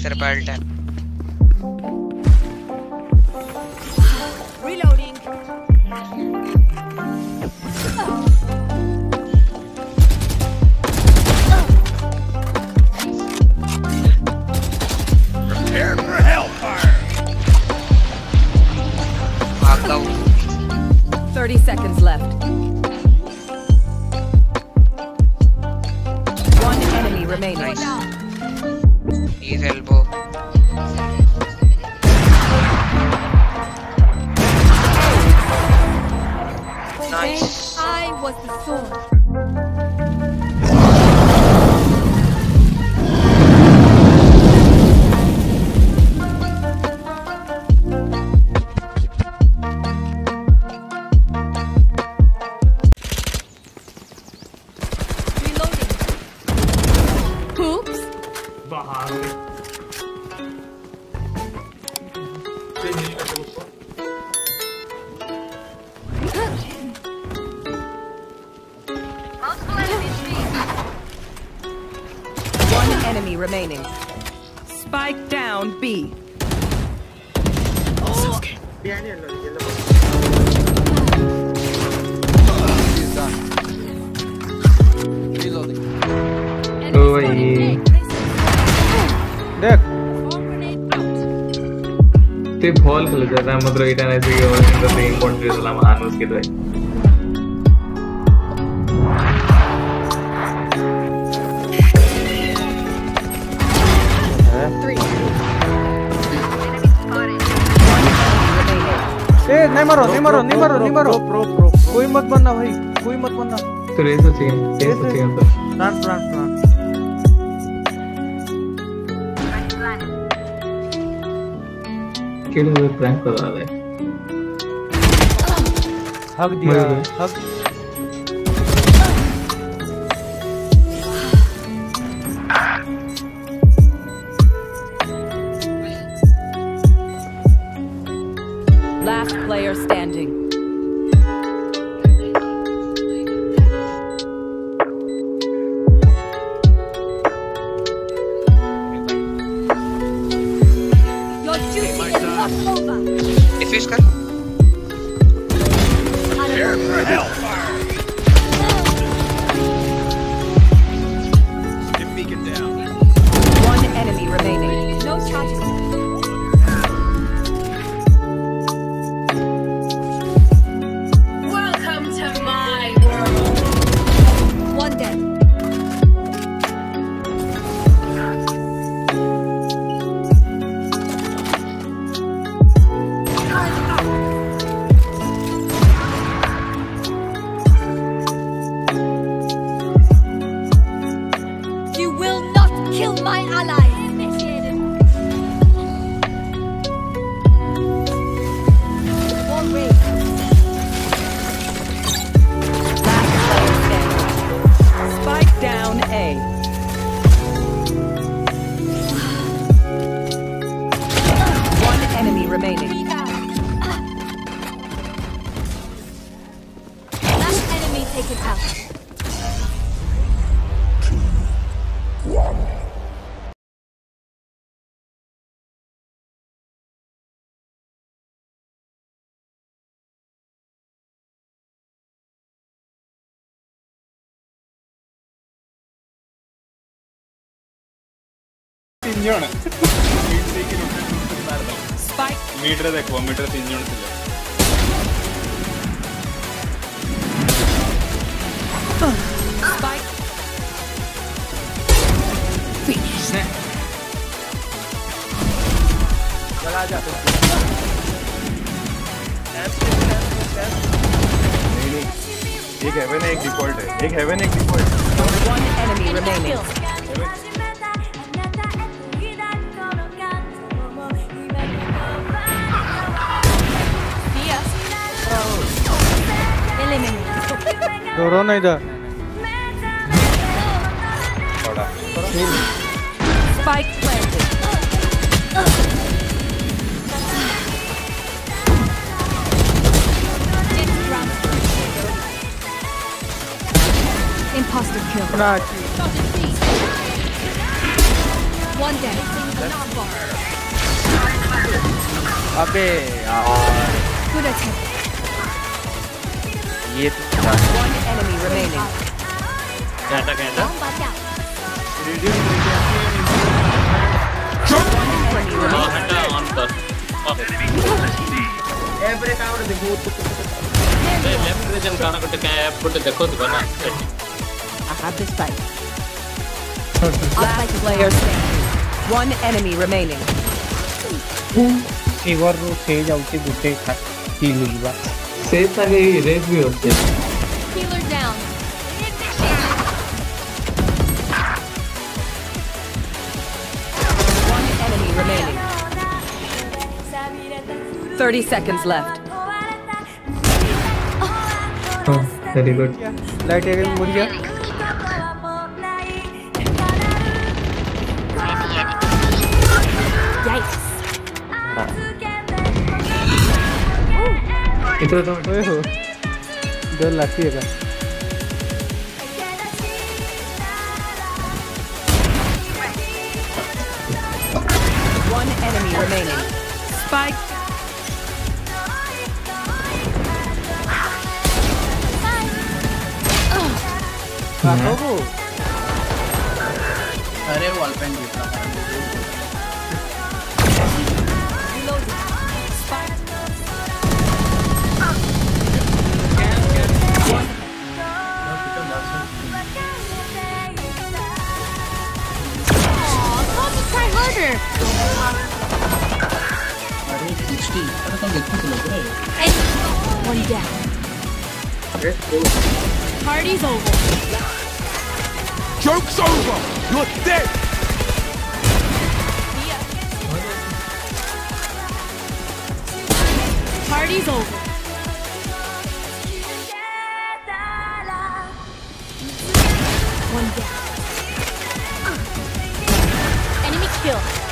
Thanks, sir. Well done. Reloading. Prepare for hellfire. Lockdown. 30 seconds left. One enemy remaining. Nice. His elbow. Nice. I was the sword. Enemy remaining. Spike down B. Oh. Okay. They fall colors. I'm not going to say important is I'm not नहीं मरो कोई मत बनना भाई, कोई मत बनना। तो रेस चाहिए तो प्लान किल में प्लान करा ले। हक दिया Player standing. Your duty is not over. If you scan. Prepare for hellfire. Get beacon down. One enemy remaining. No charges. Spike meter the kilometer in your spike. One enemy remaining. Corona idha. Spike planted. Imposter kill. One down. Good attempt. One enemy remaining. Every time they go to the left region, put the code. I have this fight. Last player standing. One enemy remaining. Fever will save out the good healer. Save the healer. Healer down. One enemy remaining. 30 seconds left. Oh, very good. Light again, Muria. इतना तो नहीं हो, डर लगती है क्या? One enemy remaining. Spike. बाबू, अरे वॉल पेन दिखा। One down. Okay, cool. Party's over. Joke's over. You're dead. Yeah. Party's over. One down. Enemy kill.